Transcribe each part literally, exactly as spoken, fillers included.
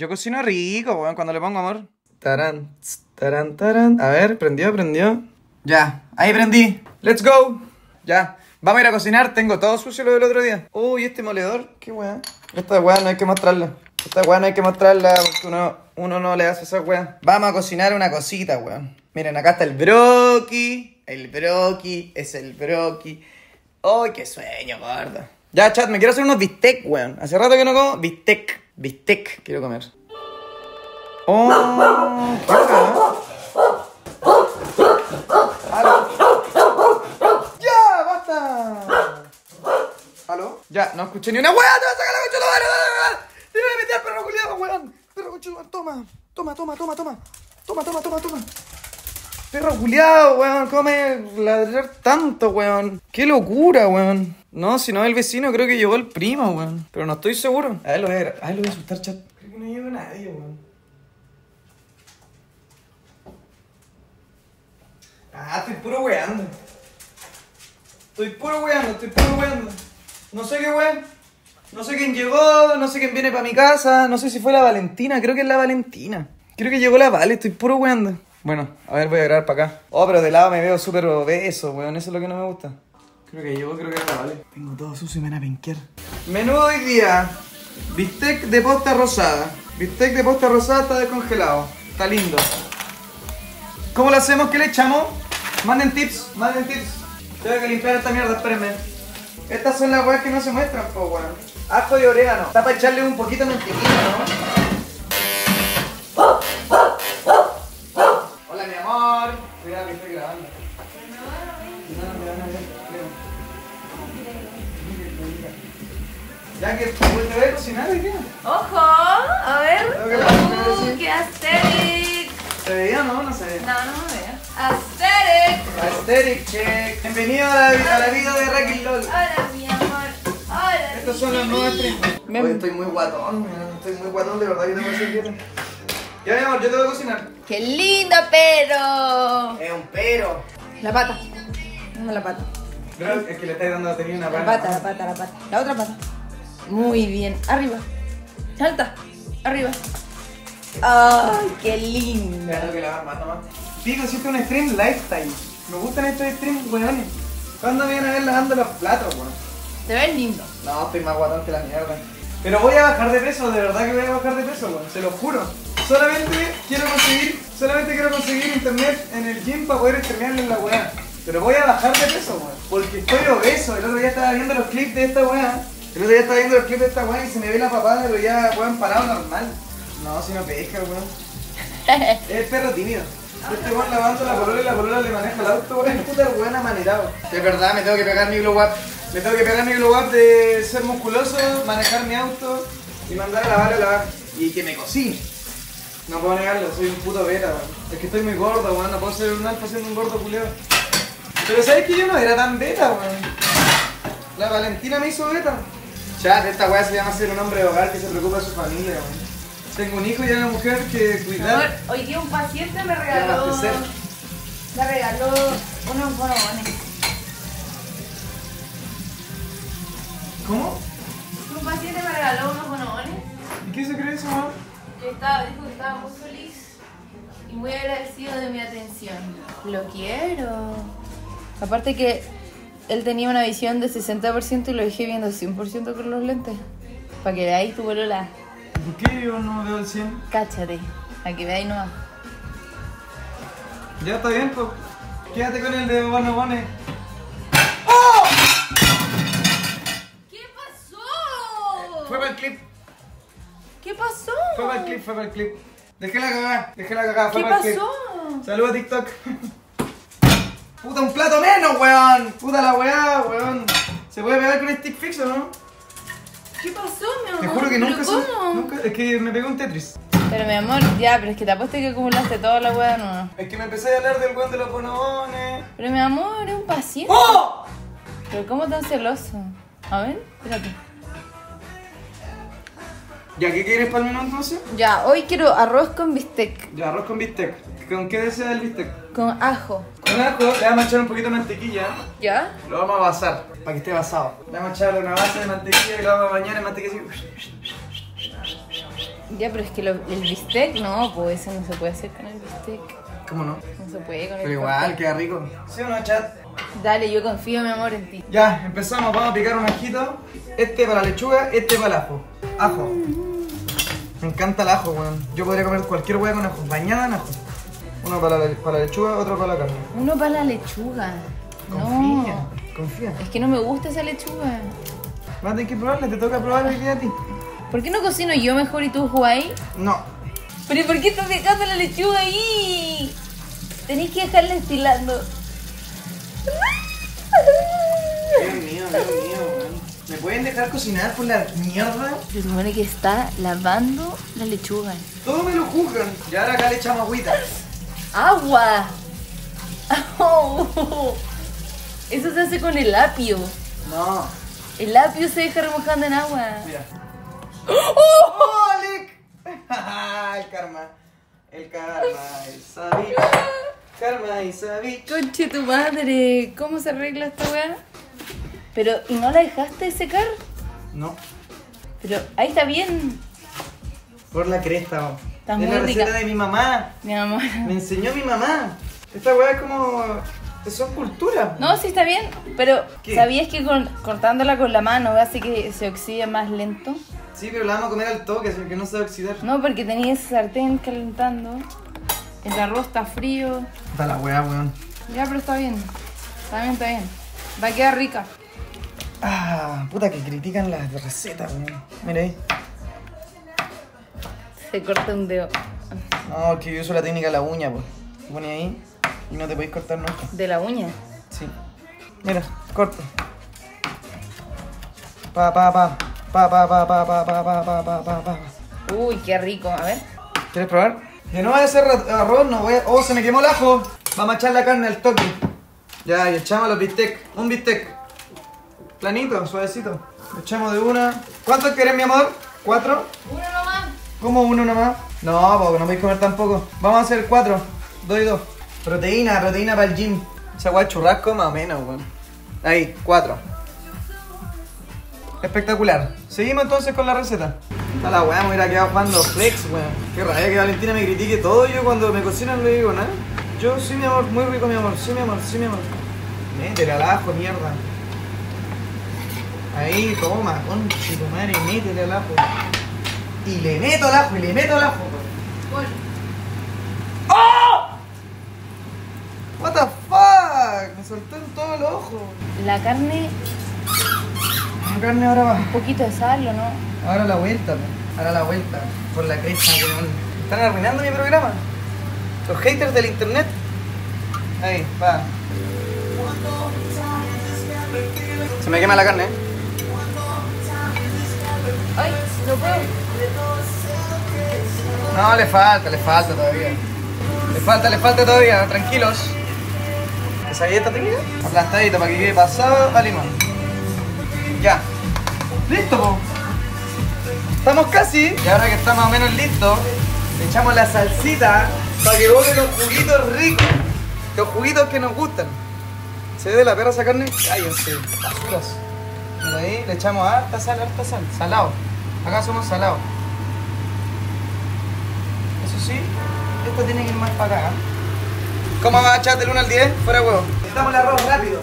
Yo cocino rico, weón, cuando le pongo amor. Tarán, tarán, tarán. A ver, prendió, prendió. Ya, ahí prendí. Let's go. Ya, vamos a ir a cocinar. Tengo todo sucio lo del otro día. Uy, este moledor, qué weá. Esta weá no hay que mostrarla. Esta weá no hay que mostrarla porque uno, uno no le hace esa weá. Vamos a cocinar una cosita, weón. Miren, acá está el broqui. El broqui es el broqui. ¡Ay, qué sueño, gordo! Ya, chat, me quiero hacer unos bistec, weón. Hace rato que no como bistec. Bistec quiero comer. ¡Oh! ¡Aló! ¡Ya! ¡Basta! ¿Aló? Ya, no escuché ni una weá. ¡Te vas a sacar la concha! ¡Te voy a meter al perro culiado, weón! ¡Perro concha! ¡Toma! ¡Toma, toma, toma, toma! ¡Toma, toma, toma, toma! Perro culiado, weón, come ladrar tanto, weón. Qué locura, weón. No, si no el vecino, creo que llegó el primo, weón. Pero no estoy seguro. A ver, lo voy a, a, ver, lo voy a asustar, chat. Creo que no llegó nadie, weón. Ah, estoy puro weando. Estoy puro weando, estoy puro weando. No sé qué weón. No sé quién llegó, no sé quién viene para mi casa. No sé si fue la Valentina, creo que es la Valentina. Creo que llegó la Vale, estoy puro weando. Bueno, a ver, voy a grabar para acá. Oh, pero de lado me veo súper obeso, weón. Eso es lo que no me gusta. Creo que yo, creo que ahora vale. Tengo todo sucio y me van a penquear. Menú hoy día. Bistec de posta rosada. Bistec de posta rosada está descongelado. Está lindo. ¿Cómo lo hacemos? ¿Qué le echamos? Manden tips, manden tips. Tengo que limpiar esta mierda, espérenme. Estas son las weas que no se muestran, po, weón. Ajo y orégano. Está para echarle un poquito de mantequilla, ¿no? Ya que te voy a cocinar, ¿qué? ¡Ojo! A ver. ¡Uh! ¡Qué aesthetic! ¿Se veía o no? No se veía. No, no me veía. ¡Aesthetic! ¡Aesthetic check! Bienvenido a la, a la vida de Rakyzlol. Hola, mi amor. Hola. Estos son los nuevos primos. Oye, estoy muy guatón, man. Estoy muy guatón, de verdad que tengo que hacer dieta. Ya, mi amor, yo te voy a cocinar. ¡Qué lindo pero! Es un pero. La pata. Dame la pata. Pero es que le estáis dando a tener una pata. La pata, la pata, la pata. La otra pata. Muy bien, arriba, salta, arriba. ¡Ay, oh, qué lindo! Claro que la vas más, nomás. Pico, hiciste un stream lifestyle. Me gustan estos streams, weones. ¿Cuándo me van a ver lavando los platos, weón? Te ves lindo. No, estoy más guatón que la mierda. Pero voy a bajar de peso, de verdad que voy a bajar de peso, weón. Se lo juro. Solamente quiero conseguir, solamente quiero conseguir internet en el gym para poder estrenarle en la weá. Pero voy a bajar de peso, weón. Porque estoy obeso. El otro día estaba viendo los clips de esta weá. El otro día estaba viendo el clip de esta weá y se me ve la papada, pero ya, weón, parado normal. No, si no pesca, weón. Es el perro tímido. Este weón lavando la polola y la polola le maneja el auto, weón. Es puta weón amanerado. De verdad, me tengo que pegar mi glow up. Me tengo que pegar mi glow up de ser musculoso, manejar mi auto y mandar a lavar a lavar. Y que me cocí. No puedo negarlo, soy un puto beta, weón. Es que estoy muy gordo, weón. No puedo ser un alfa siendo un gordo culiao. Pero sabes que yo no era tan beta, weón. La Valentina me hizo beta. Chat, esta weá se llama ser un hombre de hogar que se preocupa de su familia, weón. Tengo un hijo y una mujer que cuidar. Amor, hoy día un paciente me regaló. Me regaló unos bombones. ¿Cómo? Un paciente me regaló unos bombones. ¿Y qué se cree eso, mamá? Yo estaba, dijo que estaba muy feliz y muy agradecido de mi atención. Lo quiero. Aparte que él tenía una visión de sesenta por ciento y lo dejé viendo cien por ciento con los lentes. Para que veáis tu bolola. ¿Por qué yo no veo el cien? Cáchate, para que veáis nomás. Ya está bien, pues. Quédate con el de bonobones. ¡Oh! ¿Qué pasó? Fue para el clip. ¿Qué pasó? Fue para el clip, fue para el clip. Dejé la cagada, dejé la cagada, fue para el clip. ¿Qué pasó? Saludos a TikTok. ¡Puta, un plato menos, weón! ¡Puta la weá, weón! ¿Se puede pegar con el stick fix o no? ¿Qué pasó, mi amor? Te juro que nunca, ¿cómo? Se, nunca... Es que me pegó un Tetris. Pero, mi amor, ya, pero es que te apuesto que acumulaste toda la weá de nuevo. Es que me empecé a hablar del weón de los bonobones. Pero, mi amor, es un paciente. ¡Oh! Pero, ¿cómo tan celoso? A ver, espérate. ¿Ya qué quieres para el menú, entonces? Ya, hoy quiero arroz con bistec. Ya, arroz con bistec. ¿Con qué desea el bistec? Con ajo. Con ajo le vamos a echar un poquito de mantequilla. ¿Ya? Lo vamos a basar, para que esté basado. Le vamos a echar una base de mantequilla y lo vamos a bañar en mantequilla. Ya, pero es que lo, el bistec, no, pues eso no se puede hacer con el bistec. ¿Cómo no? No se puede con el bistec. Pero igual, queda rico. ¿Sí o no, chat? Dale, yo confío, mi amor, en ti. Ya, empezamos, vamos a picar un ajito. Este para la lechuga, este para el ajo. Ajo. Me encanta el ajo, weón. Yo podría comer cualquier hueá con ajo, bañada en ajo. Uno para la, para la lechuga, otro para la carne. Uno para la lechuga. Confía, no. confía. Es que no me gusta esa lechuga. Vas a tener que probarla, te toca probarla y a ti. ¿Por qué no cocino yo mejor y tú jugáis? No. ¿Pero por qué estás dejando la lechuga ahí? Tenés que dejarla estilando. Dios mío, Dios mío. ¿Me pueden dejar cocinar por la mierda? Se supone que está lavando la lechuga. Todo me lo juzgan. Y ahora acá le echamos agüita. ¡Agua! Oh. Eso se hace con el apio. No. El apio se deja remojando en agua. Mira. ¡Oh! ¡Oh! El karma. El karma. El sabi. Karma y sabi. Conche tu madre. ¿Cómo se arregla esta weá? Pero, ¿y no la dejaste secar? No. Pero ahí está bien. Por la cresta. Está muy rica. Es la receta de mi mamá. Mi mamá. Me enseñó mi mamá. Esta weá es como... Son culturas. No, sí está bien, pero ¿qué? ¿Sabías que con, cortándola con la mano hace que se oxide más lento? Sí, pero la vamos a comer al toque, porque no se va a oxidar. No, porque tenía ese sartén calentando. El arroz está frío. Está la hueá, weón. Ya, pero está bien. También está bien. Va a quedar rica. Ah, puta que critican las recetas, weón. Mira ahí. Se corta un dedo. No, es que yo uso la técnica de la uña, pues. Se pone ahí. Y no te podéis cortar nunca. ¿De la uña? Sí. Mira, corto. Pa, pa, pa. Pa, pa, pa, pa, pa, pa, pa, pa, pa, pa, pa. Uy, qué rico. A ver. ¿Quieres probar? De nuevo ese arroz no voy a... ¡Oh, se me quemó el ajo! Vamos a echar la carne al toque. Ya, y echamos los bistec. Un bistec. Planito, suavecito. Lo echamos de una. ¿Cuántos querés, mi amor? ¿Cuatro? Uno nomás. ¿Cómo uno nomás? No, porque no podéis comer tampoco. Vamos a hacer cuatro. Dos y dos. Proteína, proteína para el gym. Esa hueá churrasco más o menos, weón. Ahí, cuatro. Espectacular. Seguimos entonces con la receta. Está la weá, me hubiera quedado jugando flex, weón. Qué rabia que Valentina me critique todo. Yo cuando me cocinan le digo, ¿no? Yo, sí, mi amor, muy rico, mi amor, sí, mi amor, sí, mi amor. Métele al ajo, mierda. Ahí, toma, conche tu madre, métele al ajo. Y le meto al ajo, y le meto al ajo. What the fuck, me soltó en todo el ojo. La carne... La carne ahora va. Un poquito de sal, ¿o no? Ahora la vuelta, ahora la vuelta. Por la cresta, weón. Están arruinando mi programa. Los haters del internet. Ahí, va. Se me quema la carne, ¿eh? Ay, no puedo. No, le falta, le falta todavía. Le falta, le falta todavía, tranquilos. ¿Sabía esta técnica? Aplastadito para que quede pasado a limón. Ya. Listo, po. Estamos casi. Y ahora que está más o menos listo, le echamos la salsita para que bote los juguitos ricos. Los juguitos que nos gustan. ¿Se ve de la perra esa carne? Cállense. Por ahí le echamos harta sal, harta sal. Salado. Acá somos salados. Eso sí, esto tiene que ir más para acá, ¿eh? ¿Cómo va a echar del uno al diez? Fuera huevo. Necesitamos el arroz rápido.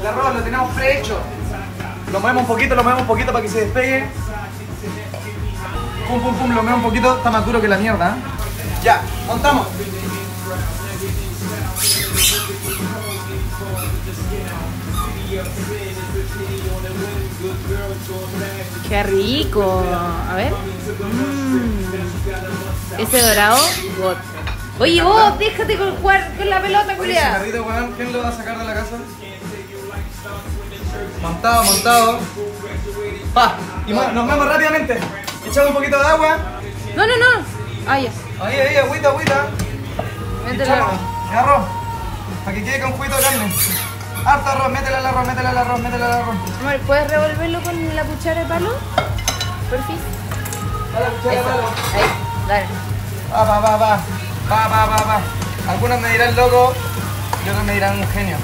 El arroz lo tenemos prehecho. Lo movemos un poquito, lo movemos un poquito para que se despegue. Pum, pum, pum, lo movemos un poquito. Está más duro que la mierda, ¿eh? Ya, montamos. ¡Qué rico! A ver. Mm. Ese dorado, God. Oye, vos, déjate con jugar con la pelota, culiá. Oye, ese carrito, weón, ¿quién lo va a sacar de la casa? Montado, montado. Pa, y bueno, nos vemos rápidamente. Echamos un poquito de agua. No, no, no. Ah, ya. Ahí, ahí, agüita, agüita. Métele el arroz. El arroz. Para que quede con juguito de carne. Harto arroz, métele al arroz, métele al arroz, métele al arroz. Amor, ¿puedes revolverlo con la cuchara de palo? Por fin. La cuchara de palo. Ahí, dale. Va, va, va, va. Va, va, va, va. Algunos me dirán loco y otros me dirán un genio.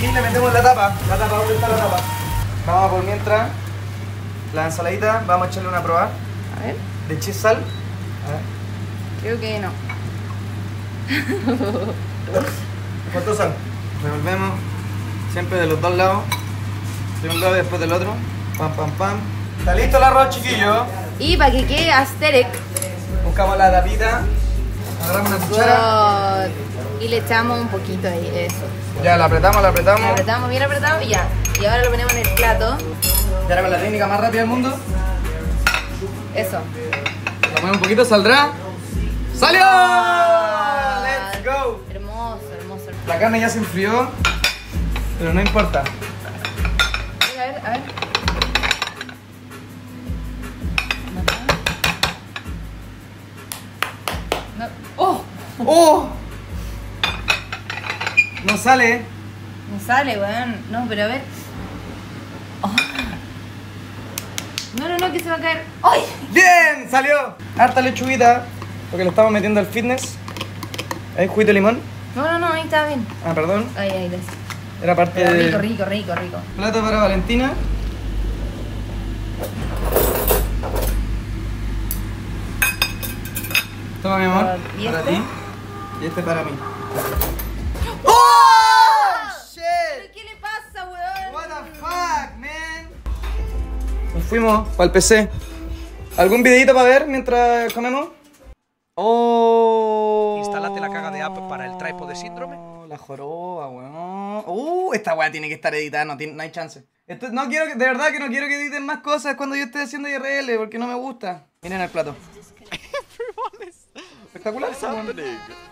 Y le metemos la tapa. La tapa, ¿dónde está la tapa? Vamos por mientras. La ensaladita, vamos a echarle una a probar. A ver. ¿Le eché sal? A ver. Creo que no. Me faltó sal. Revolvemos siempre de los dos lados. De un lado y después del otro. Pam, pam, pam. Está listo el arroz, chiquillo. Y para que quede asteric, buscamos la tapita. Agarramos una cuchara. Wow. Y le echamos un poquito ahí, eso. Ya, la apretamos, la apretamos. La apretamos, bien apretado y ya. Y ahora lo ponemos en el plato. Y ahora con la técnica más rápida del mundo. Eso. Lo ponemos un poquito, saldrá. ¡Salió! Ah, ¡let's go! Hermoso, hermoso, hermoso. La carne ya se enfrió, pero no importa. A ver, a ver. No. ¡Oh! ¡Oh! No sale. No sale, weón. No, pero a ver. Oh. No, no, no, que se va a caer. ¡Ay! ¡Bien! Salió. Harta lechuguita. Porque lo estamos metiendo al fitness. ¿Hay juguito de limón? No, no, no, ahí está bien. Ah, perdón. Ahí, ahí, gracias. Era parte Era rico, de... rico, rico, rico. Plato para Valentina. Toma, mi amor. ¿Y para este? Ti. Y este para mí. ¡Oh! ¡Shit! ¿Pero qué le pasa, weón? What the fuck, man? Nos fuimos para el P C. ¿Algún videito para ver mientras comemos? Oh. Instálate la caga de app para el trípode síndrome. La joroba, weón. Uh, esta weá tiene que estar editada, no, tiene, no hay chance. Esto, no quiero que, de verdad que no quiero que editen más cosas cuando yo esté haciendo I R L porque no me gusta. Miren el plato. Espectacular.